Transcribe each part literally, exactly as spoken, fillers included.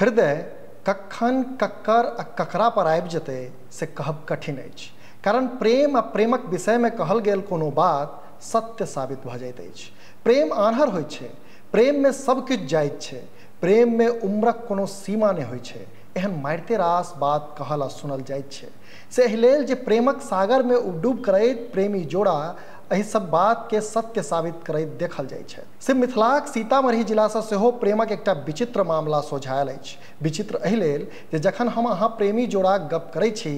हृदय कखन ककर आ ककरा पर आबि जेतै से कहब कठिन अछि, कारण प्रेम आ प्रेमक विषय में कहल गेल कोनो बात सत्य साबित भऽ जाइत अछि। प्रेम आन्हर होइ छै, प्रेम में सब किछु जाइत छै, प्रेम में उम्रक कोनो सीमा नहि होइ छै। एहन मारिते रास बात कहल आ सुनल जाइत छै, से एहि लेल जे प्रेमक सागर में उबडूब करैत प्रेमी जोड़ा एहि सब बात के सत्य साबित करैत देखल जाइत छै। से मिथिलाक सीतामढ़ी जिला से सेहो प्रेमक एकटा विचित्र मामला सोझायल अछि। विचित्र एहि लेल जे जखन हम अहाँ प्रेमी जोड़ाक गप करै छी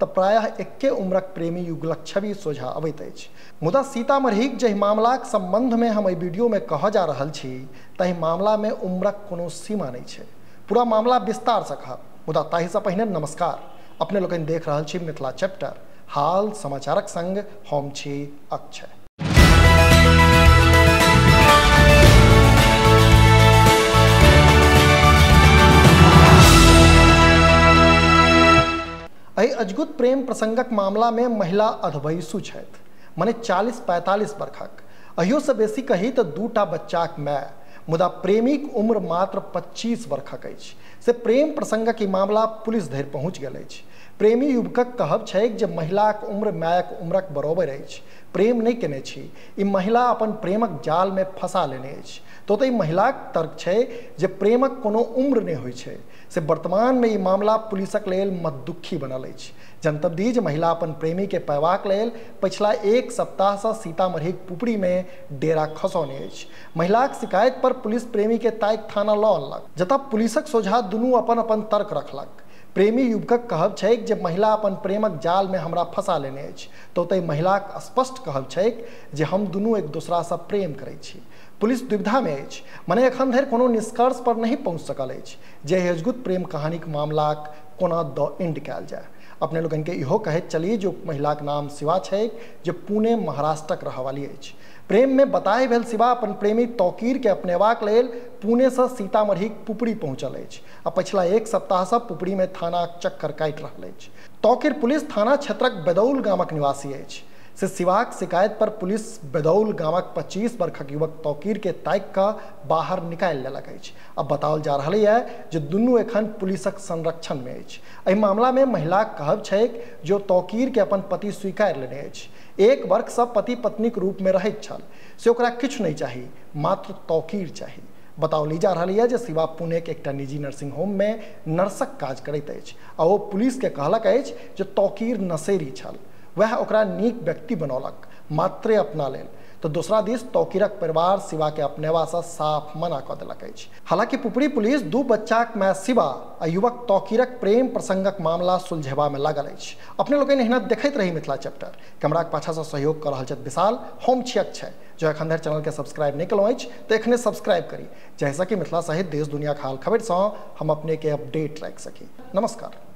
तऽ प्रायः एक्के उम्रक प्रेमी युगलक छवि सोझा अबैत अछि। मुदा सीतामढ़ीक जाहि मामलाक सम्बन्ध में हम एहि वीडियो में कहऽ जा रहल छी ताहि मामला में उम्रक कोनो सीमा नहि छै। पूरा मामला विस्तार से कहब, मुदा ताहि से पहिने नमस्कार। अपने लोकनि देख रहल छी मिथिला चैप्टर। हाल समाचारक संग हम छी अक्षय। एहि अजगुत प्रेम प्रसंगक मामला में महिला अधबैसु छथि, मने चालीस पैंतालीस वर्षक, अहियो से बेसी कही तो दूटा बच्चाक माय। मुदा प्रेमीक उम्र मात्र पच्चीस वर्षक अछि। से प्रेम प्रसंगक ई मामला पुलिस धरि पहुँच गेल अछि। प्रेमी युवकक कहब छैक जे महिलाक उम्र मायक उम्रक बराबर अछि, प्रेम नहि केने छी, ई महिला अपन प्रेमक जाल में फंसा लेने अछि। तो तऽ ई महिलाक तर्क छै जे प्रेमक कोनो उम्र नहि होइ छै। से वर्तमान में ई मामला पुलिसक लेल मतदुखी बनल अछि। जनतब दी जे महिला अपन प्रेमी के पयबाक लेल पिछला एक सप्ताह से सीतामढ़ीक पुपरी में डेरा खसौने अछि। महिलाक शिकायत पर पुलिस प्रेमी के ताकि थाना लऽ अनलक, जतऽ पुलिसक सोझा दुनू अपन अपन तर्क रखलक। प्रेमी युवकक कहब छैक जे महिला अपन प्रेमक जाल में हमरा फंसा लेने अछि। तो तै महिलाक स्पष्ट कहब छैक जे हम दुनू एक दूसरा से प्रेम करै छी। पुलिस दुविधा में अछि, मने एखन धरि कोनो निष्कर्ष पर नहीं पहुँच सकल अछि जे अजगुत प्रेम कहानीक मामलाक कोना द एंड कयल जाय। अपने लोगन के इहो कहैत चली जो महिलाक नाम शिवा छैक, जे पुणे महाराष्ट्रक रहवाली अछि। प्रेम में बताए भेल शिवा अपन प्रेमी तौकीर के अपनेबाक लेल पुणे से सीतामढ़ी पुपरी पहुँचल अछि आ पिछला एक सप्ताह से पुपरी में थानाक चक्कर काटि रहल अछि। तौकीर पुलिस थाना क्षेत्रक बेदौल गामक निवासी अछि। से शिवाक शिकायत पर पुलिस बेदौल गामक पच्चीस वर्षक युवक तौकीर के ताकि कऽ बाहर निकालि लेलक अछि। अब बताओल जा रहल है जे दुनू एखन पुलिसक संरक्षण में अछि। एहि मामला में महिलाक कहब छैक जो तौकीर के अपन पति स्वीकारि लेने अछि। एक वर्ष से पति पत्नीक रूप में रहैत छल, से ओकरा किछु नहि चाही, मात्र तौकीर चाही। बताओल जा रहा है जे शिवा पुणे के एक निजी नर्सिंग होम में नर्सक काज करैत अछि आ ओ पुलिस के कहलक अछि जे तौकीर नशेड़ी छल, वह ओकरा नीक व्यक्ति बनौलक मात्रे अपना लेल। तो दूसरा दिस तौकीरक परिवार शिवा के अपनेवा से साफ मना कऽ देलक अछि। हालांकि पुपरी पुलिस दू बच्चाक माय शिवा आ युवक तौकीरक प्रेम प्रसंगक मामला सुलझेबा में लागल अछि। अपने लोकनि एहना देखैत रही मिथिला चैप्टर। कैमराक पाछा से सहयोग कऽ रहल छथि विशाल, हम छी अक्षय। जो एखन धरि चैनल के सब्सक्राइब नहि केलहुँ अछि तऽ एखने सब्सक्राइब करी, जहिसँ कि मिथिला सहित देश दुनिया के हाल खबरिसँ हम अपने के अपडेट राखि सकी। नमस्कार।